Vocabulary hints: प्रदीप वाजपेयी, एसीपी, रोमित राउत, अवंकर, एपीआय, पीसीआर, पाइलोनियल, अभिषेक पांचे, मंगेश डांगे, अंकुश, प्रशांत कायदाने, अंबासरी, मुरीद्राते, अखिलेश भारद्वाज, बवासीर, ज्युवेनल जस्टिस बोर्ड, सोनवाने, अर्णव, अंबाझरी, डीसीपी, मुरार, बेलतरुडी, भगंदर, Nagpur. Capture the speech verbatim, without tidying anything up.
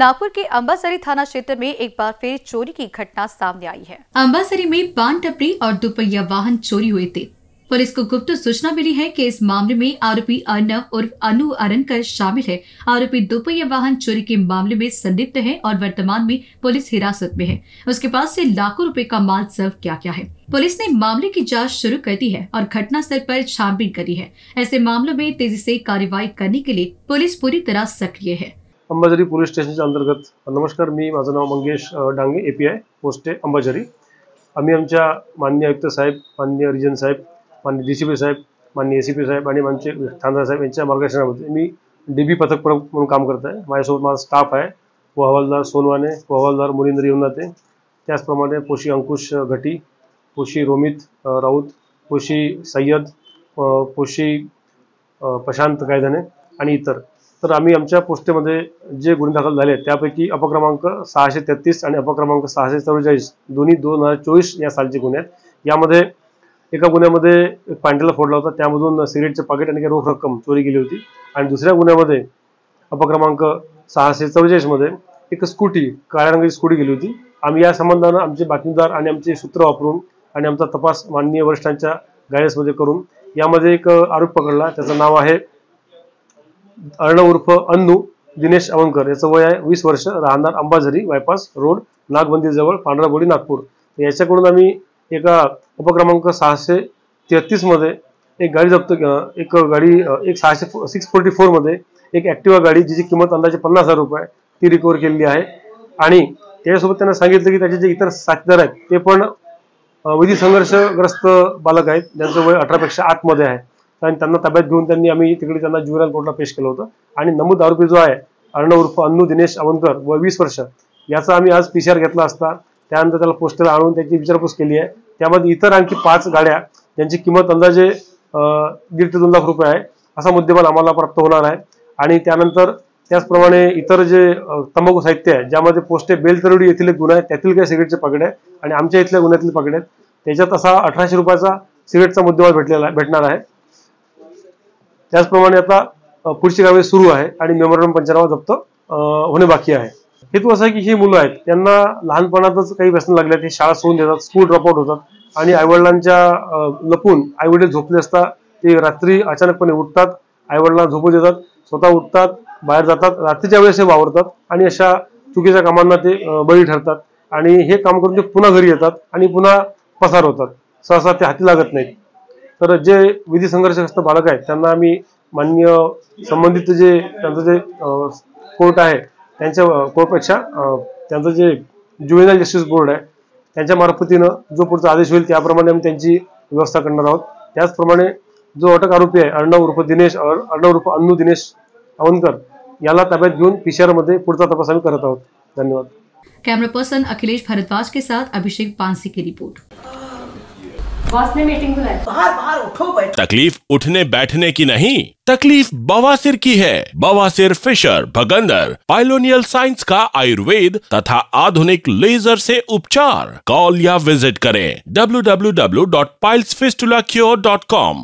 नागपुर के अंबासरी थाना क्षेत्र में एक बार फिर चोरी की घटना सामने आई है। अंबासरी में पान टपरी और दुपहिया वाहन चोरी हुए थे। पुलिस को गुप्त सूचना मिली है कि इस मामले में आरोपी अर्णव उर्फ अनु अरनकर शामिल है। आरोपी दोपहिया वाहन चोरी के मामले में संदिग्ध है और वर्तमान में पुलिस हिरासत में है। उसके पास से लाखों रुपए का माल जब्त किया गया है। पुलिस ने मामले की जांच शुरू कर दी है और घटनास्थल पर छानबीन करी है। ऐसे मामलों में तेजी से कार्रवाई करने के लिए पुलिस पूरी तरह सक्रिय है। अंबाझरी पोलीस स्टेशनच्या अंतर्गत नमस्कार, मी माझं नाव मंगेश डांगे, एपीआय पोस्ट अंबाझरी। आम्ही आमच्या माननीय आयुक्त साहेब, माननीय रिजन साहेब, माननीय डीसीपी साहेब, माननीय एसीपी साहेब आणि आमचे थाना साहेब यांच्या मार्गदर्शनामध्ये मी डीबी पथक प्रमुख म्हणून काम करत आहे। माझ्यासोबत माझा स्टाफ आहे, व हवालदार सोनवाने, व हवालदार मुरीद्राते, त्याचप्रमाणे पोशी अंकुश घटी, पोशी रोमित राउत, पोशी सय्यद, पोशी प्रशांत कायदाने आणि इतर। तर आम्ही आमच्या पोस्टेमध्ये जे गुन्हे दाखल झाले त्यापैकी अपक्रमांक सहाशे तेहतीस आणि अपक्रमांक सहाशे चौवेचाळीस दोन्ही दोन हजार चोवीस या सालचे गुन्हे आहेत। यामध्ये एका गुन्ह्यामध्ये एक पांढऱ्याला फोडला होता, त्यामधून सिगरेटचे पाकिट आणि रोख रक्कम चोरी केली होती। आणि दुसऱ्या गुन्ह्यामध्ये अपक्रमांक सहाशे चौवेचाळीसमध्ये एक स्कूटी, काळ्या रंगाची स्कूटी गेली होती। आम्ही या संबंधानं आमचे बातमीदार आणि आमचे सूत्र वापरून आणि आमचा तपास माननीय वरिष्ठांच्या गायडन्समध्ये करून यामध्ये एक आरोप पकडला। त्याचं नाव आहे अर्णव उर्फ अन्नू दिनेश अवंकर। याचं वय आहे वीस वर्ष, राहणार अंबाझरी बायपास रोड नागबंदीजवळ पांढराबोडी नागपूर। याच्याकडून आम्ही एका उपक्रमांक सहाशे तेहतीस मध्ये एक गाडी जप्त एक गाडी एक सहाशे सिक्स फोर्टी फोर मध्ये एक ॲक्टिवा गाडी जिची किंमत अंदाजे पन्नास हजार रुपये ती रिकवर केलेली आहे। आणि त्याच्यासोबत त्यांना सांगितलं की त्याचे जे इतर साथीदार आहेत ते पण विधी संघर्षग्रस्त बालक आहेत, ज्यांचं वय अठरापेक्षा आतमध्ये आहे। कारण त्यांना ताब्यात घेऊन त्यांनी आम्ही तिकडे त्यांना जुवेनल कोर्टला पेश केलं होतं। आणि नमूद आरोपी जो आहे अर्णव उर्फ अन्नू दिनेश अवंकर व वीस वर्ष, याचा आम्ही आज पीसीआर घेतला असता त्यानंतर त्याला पोस्टला आणून त्याची विचारपूस केली आहे। त्यामध्ये इतर आणखी पाच गाड्या ज्यांची किंमत अंदाजे दीड ते दोन लाख रुपये आहे असा मुद्देमाल आम्हाला प्राप्त होणार आहे। आणि त्यानंतर त्याचप्रमाणे इतर जे तंबाखू साहित्य आहे ज्यामध्ये पोस्टे बेलतरुडी येथील एक गुन्हा आहे, त्यातील काही सिगरेटचे पाकिट आहे आणि आमच्या इथल्या गुन्ह्यातील पाकिट आहेत। त्याच्यात असा अठराशे रुपयाचा सिगरेटचा मुद्देमाल भेटलेला भेटणार आहे। त्याचप्रमाणे आता पुढची कारवाई सुरू आहे आणि मेमोरंडम पंचनामा जप्त होणे बाकी आहे। हेतू असा आहे की ही मुलं आहेत, त्यांना लहानपणातच काही व्यसन लागले आहेत, शाळा सोडून देतात, स्कूल ड्रॉपआउट होतात आणि आईवडिलांच्या लपून आईवडील झोपले असता ते रात्री अचानकपणे उठतात, आईवडिलांना झोपू देतात, स्वतः उठतात, बाहेर जातात, रात्रीच्या वेळेस हे वावरतात आणि अशा चुकीच्या कामांना ते बळी ठरतात। आणि हे काम करून ते पुन्हा घरी येतात आणि पुन्हा पसार होतात, सहसा ते हाती लागत नाहीत। तर जे विधी संघर्षग्रस्त बालक आहेत त्यांना आम्ही माननीय संबंधित जे त्यांचं जे कोर्ट आहे त्यांच्या कोर्टपेक्षा त्यांचं जे ज्युवेनल जस्टिस बोर्ड आहे त्यांच्या मार्फतीनं जो पुढचा आदेश होईल त्याप्रमाणे आम्ही त्यांची व्यवस्था करणार आहोत। त्याचप्रमाणे जो अटक आरोपी आहे अर्णव उर्फ दिनेश अर्णव उर्फ अन्नू दिनेश अवनकर याला ताब्यात घेऊन पीसीआरमध्ये पुढचा तपास आम्ही करत आहोत। धन्यवाद। कैमरा पर्सन अखिलेश भारद्वाज के साथ अभिषेक पांचे की रिपोर्ट। बॉस ने मीटिंग बुलाई, बाहर बाहर उठो बैठो। तकलीफ उठने बैठने की नहीं, तकलीफ बवासीर की है। बवासीर फिशर भगंदर पाइलोनियल साइंस का आयुर्वेद तथा आधुनिक लेजर से उपचार। कॉल या विजिट करें W W W dot piles fistula cure dot com.